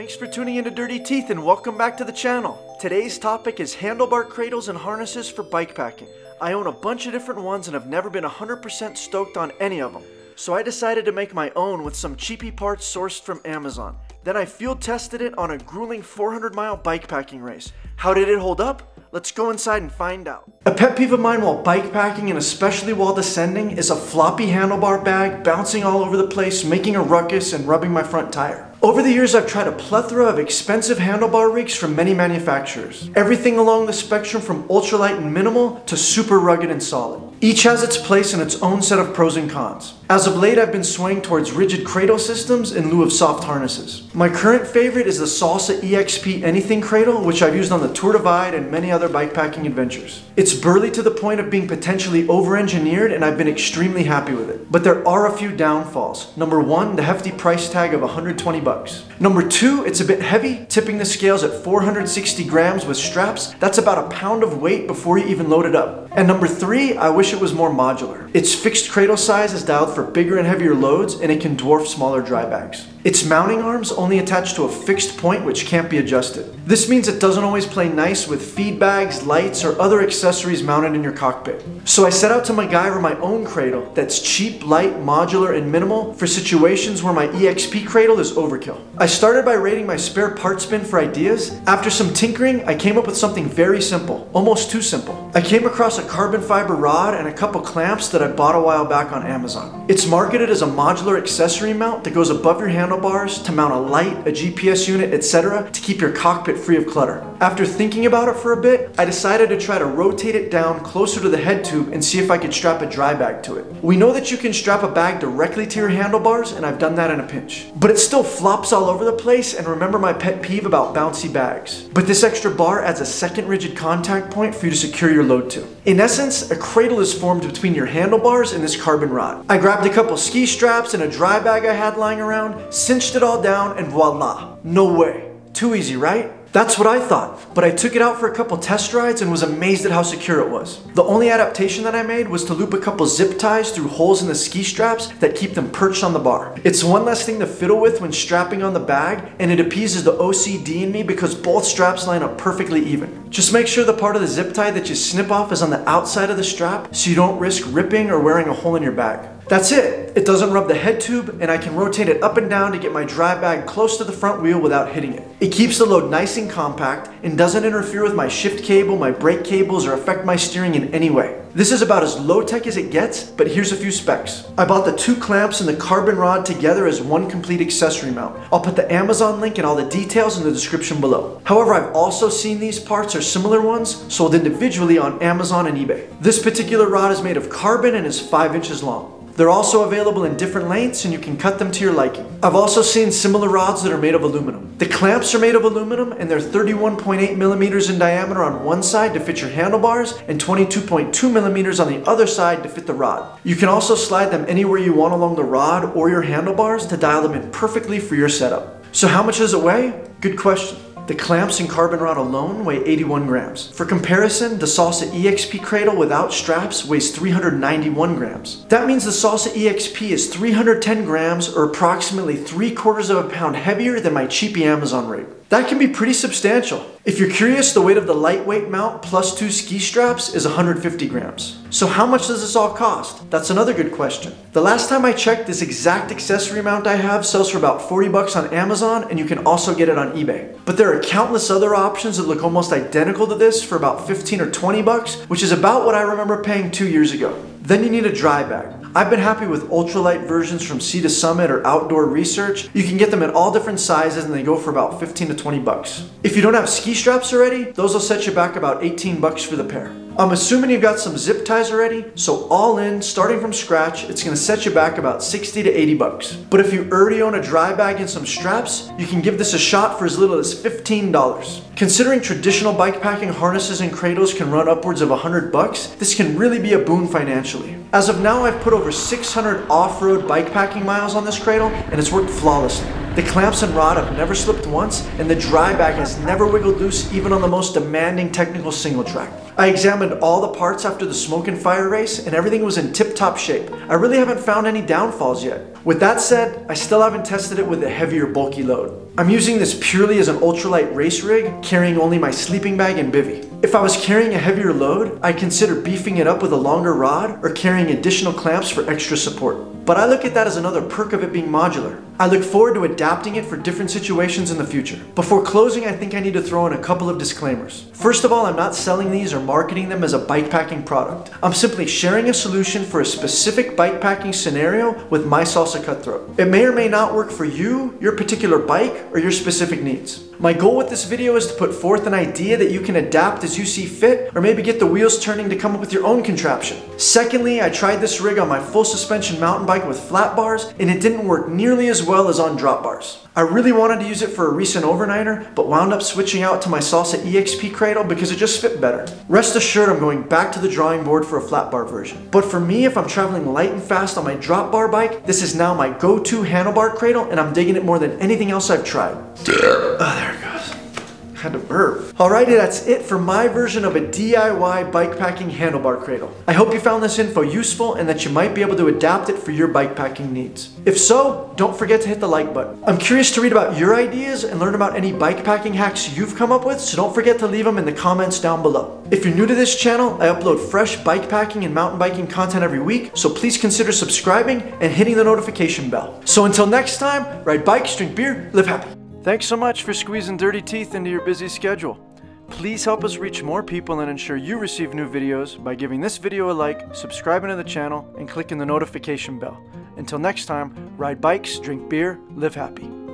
Thanks for tuning into Dirty Teeth and welcome back to the channel. Today's topic is handlebar cradles and harnesses for bikepacking. I own a bunch of different ones and have never been 100% stoked on any of them. So I decided to make my own with some cheapy parts sourced from Amazon. Then I field tested it on a grueling 400-mile bikepacking race. How did it hold up? Let's go inside and find out. A pet peeve of mine while bikepacking and especially while descending is a floppy handlebar bag bouncing all over the place, making a ruckus and rubbing my front tire. Over the years, I've tried a plethora of expensive handlebar rigs from many manufacturers. Everything along the spectrum from ultralight and minimal to super rugged and solid. Each has its place and its own set of pros and cons. As of late, I've been swaying towards rigid cradle systems in lieu of soft harnesses. My current favorite is the Salsa EXP Anything Cradle, which I've used on the Tour Divide and many other bikepacking adventures. It's burly to the point of being potentially over-engineered, and I've been extremely happy with it. But there are a few downfalls. Number one, the hefty price tag of $120. Number two, it's a bit heavy, tipping the scales at 460 grams with straps. That's about a pound of weight before you even load it up. And number three, I wish it was more modular. Its fixed cradle size is dialed for bigger and heavier loads, and it can dwarf smaller dry bags. Its mounting arms only attach to a fixed point which can't be adjusted. This means it doesn't always play nice with feed bags, lights, or other accessories mounted in your cockpit. So I set out to my guy for my own cradle that's cheap, light, modular, and minimal for situations where my EXP cradle is overkill. I started by raiding my spare parts bin for ideas. After some tinkering, I came up with something very simple, almost too simple. I came across a carbon fiber rod and a couple clamps that I bought a while back on Amazon. It's marketed as a modular accessory mount that goes above your handle bars to mount a light, a GPS unit, etc. to keep your cockpit free of clutter. After thinking about it for a bit, I decided to try to rotate it down closer to the head tube and see if I could strap a dry bag to it. We know that you can strap a bag directly to your handlebars, and I've done that in a pinch. But it still flops all over the place, and remember my pet peeve about bouncy bags. But this extra bar adds a second rigid contact point for you to secure your load to. In essence, a cradle is formed between your handlebars and this carbon rod. I grabbed a couple ski straps and a dry bag I had lying around, cinched it all down, and voila. No way. Too easy, right? That's what I thought, but I took it out for a couple test rides and was amazed at how secure it was. The only adaptation that I made was to loop a couple zip ties through holes in the ski straps that keep them perched on the bar. It's one less thing to fiddle with when strapping on the bag, and it appeases the OCD in me because both straps line up perfectly even. Just make sure the part of the zip tie that you snip off is on the outside of the strap so you don't risk ripping or wearing a hole in your bag. That's it. It doesn't rub the head tube, and I can rotate it up and down to get my dry bag close to the front wheel without hitting it. It keeps the load nice and compact and doesn't interfere with my shift cable, my brake cables, or affect my steering in any way. This is about as low-tech as it gets, but here's a few specs. I bought the two clamps and the carbon rod together as one complete accessory mount. I'll put the Amazon link and all the details in the description below. However, I've also seen these parts or similar ones sold individually on Amazon and eBay. This particular rod is made of carbon and is 5 inches long. They're also available in different lengths, and you can cut them to your liking. I've also seen similar rods that are made of aluminum. The clamps are made of aluminum, and they're 31.8 millimeters in diameter on one side to fit your handlebars and 22.2 millimeters on the other side to fit the rod. You can also slide them anywhere you want along the rod or your handlebars to dial them in perfectly for your setup. So how much does it weigh? Good question. The clamps and carbon rod alone weigh 81 grams. For comparison, the Salsa EXP cradle without straps weighs 391 grams. That means the Salsa EXP is 310 grams or approximately 3/4 of a pound heavier than my cheapy Amazon rig. That can be pretty substantial. If you're curious, the weight of the lightweight mount plus two ski straps is 150 grams. So how much does this all cost? That's another good question. The last time I checked, this exact accessory mount I have sells for about 40 bucks on Amazon, and you can also get it on eBay. But there are countless other options that look almost identical to this for about 15 or 20 bucks, which is about what I remember paying 2 years ago. Then you need a dry bag. I've been happy with ultralight versions from Sea to Summit or Outdoor Research. You can get them in all different sizes, and they go for about 15 to 20 bucks. If you don't have ski straps already, those will set you back about 18 bucks for the pair. I'm assuming you've got some zip ties already, so all in, starting from scratch, it's going to set you back about 60 to 80 bucks. But if you already own a dry bag and some straps, you can give this a shot for as little as $15. Considering traditional bikepacking harnesses and cradles can run upwards of 100 bucks, this can really be a boon financially. As of now, I've put over 600 off-road bikepacking miles on this cradle, and it's worked flawlessly. The clamps and rod have never slipped once, and the dry bag has never wiggled loose even on the most demanding technical single track. I examined all the parts after the smoke and fire race, and everything was in tip-top shape. I really haven't found any downfalls yet. With that said, I still haven't tested it with a heavier bulky load. I'm using this purely as an ultralight race rig, carrying only my sleeping bag and bivvy. If I was carrying a heavier load, I'd consider beefing it up with a longer rod or carrying additional clamps for extra support. But I look at that as another perk of it being modular. I look forward to adapting it for different situations in the future. Before closing, I think I need to throw in a couple of disclaimers. First of all, I'm not selling these or marketing them as a bikepacking product. I'm simply sharing a solution for a specific bikepacking scenario with my Salsa Cutthroat. It may or may not work for you, your particular bike, or your specific needs. My goal with this video is to put forth an idea that you can adapt as you see fit, or maybe get the wheels turning to come up with your own contraption. Secondly, I tried this rig on my full suspension mountain bike with flat bars, and it didn't work nearly as well as on drop bars. I really wanted to use it for a recent overnighter, but wound up switching out to my Salsa EXP Cradle because it just fit better. Rest assured, I'm going back to the drawing board for a flat bar version. But for me, if I'm traveling light and fast on my drop bar bike, this is now my go-to handlebar cradle, and I'm digging it more than anything else I've tried. Oh, there it goes. Had to burp. Alrighty, that's it for my version of a DIY bikepacking handlebar cradle. I hope you found this info useful and that you might be able to adapt it for your bikepacking needs. If so, don't forget to hit the like button. I'm curious to read about your ideas and learn about any bikepacking hacks you've come up with, so don't forget to leave them in the comments down below. If you're new to this channel, I upload fresh bikepacking and mountain biking content every week, so please consider subscribing and hitting the notification bell. So until next time, ride bikes, drink beer, live happy. Thanks so much for squeezing Dirty Teeth into your busy schedule. Please help us reach more people and ensure you receive new videos by giving this video a like, subscribing to the channel, and clicking the notification bell. Until next time, ride bikes, drink beer, live happy.